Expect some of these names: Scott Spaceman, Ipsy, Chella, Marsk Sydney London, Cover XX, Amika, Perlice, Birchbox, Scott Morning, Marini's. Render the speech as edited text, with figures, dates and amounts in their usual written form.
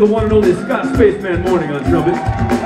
for the one and only Scott Spaceman Morning on trumpet.